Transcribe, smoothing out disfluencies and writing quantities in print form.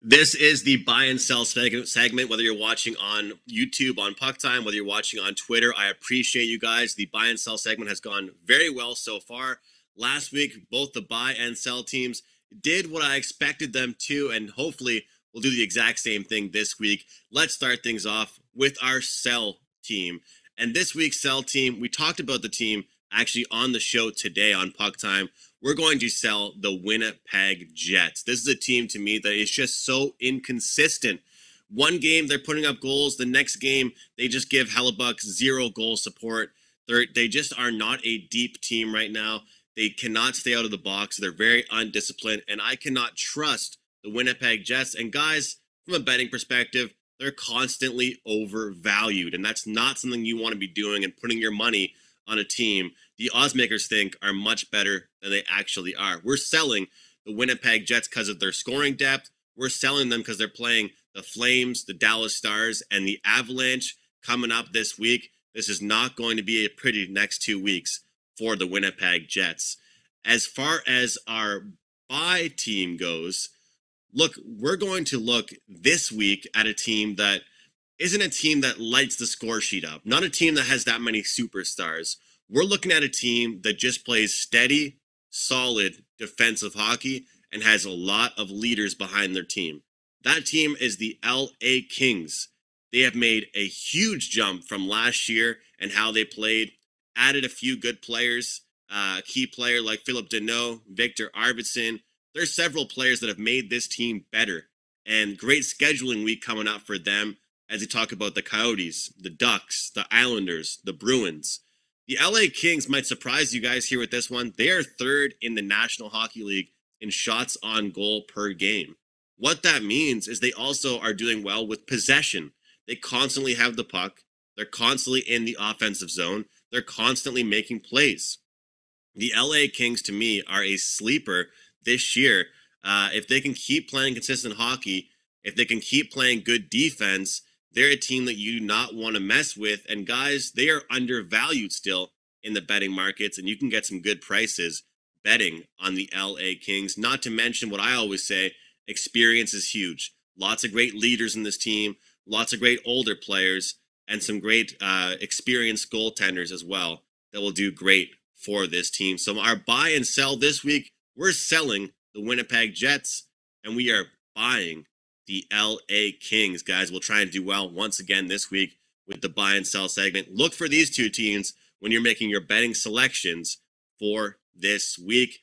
This is the buy and sell segment, whether you're watching on YouTube, on Puck Time, whether you're watching on Twitter. I appreciate you guys. The buy and sell segment has gone very well so far. Last week, both the buy and sell teams did what I expected them to, and hopefully we'll do the exact same thing this week. Let's start things off with our sell team. And this week's sell team, we talked about the team actually on the show today on Puck Time. We're going to sell the Winnipeg Jets. This is a team to me that is just so inconsistent. One game, they're putting up goals. The next game, they just give Hellebuck zero goal support. They just are not a deep team right now. They cannot stay out of the box. They're very undisciplined, and I cannot trust the Winnipeg Jets. And guys, from a betting perspective, they're constantly overvalued, and that's not something you want to be doing and putting your money on a team the oddsmakers think are much better than they actually are. We're selling the Winnipeg Jets because of their scoring depth. We're selling them because they're playing the Flames, the Dallas Stars, and the Avalanche coming up this week. This is not going to be a pretty next 2 weeks for the Winnipeg Jets. As far as our buy team goes, look, we're going to look this week at a team that isn't a team that lights the score sheet up, not a team that has that many superstars. We're looking at a team that just plays steady, solid defensive hockey and has a lot of leaders behind their team. That team is the LA Kings. They have made a huge jump from last year and how they played, added a few good players, key player like Philip Danault, Victor Arvidsson. There's several players that have made this team better, and great scheduling week coming up for them as they talk about the Coyotes, the Ducks, the Islanders, the Bruins. The LA Kings might surprise you guys here with this one. They are third in the National Hockey League in shots on goal per game. What that means is they also are doing well with possession. They constantly have the puck. They're constantly in the offensive zone. They're constantly making plays. The LA Kings, to me, are a sleeper this year. If they can keep playing consistent hockey, if they can keep playing good defense, they're a team that you do not want to mess with. And guys, they are undervalued still in the betting markets, and you can get some good prices betting on the LA Kings. Not to mention what I always say, experience is huge. Lots of great leaders in this team, lots of great older players, and some great experienced goaltenders as well that will do great for this team. So our buy and sell this week, we're selling the Winnipeg Jets, and we are buying the LA Kings. Guys, will try and do well once again this week with the buy and sell segment. Look for these two teams when you're making your betting selections for this week.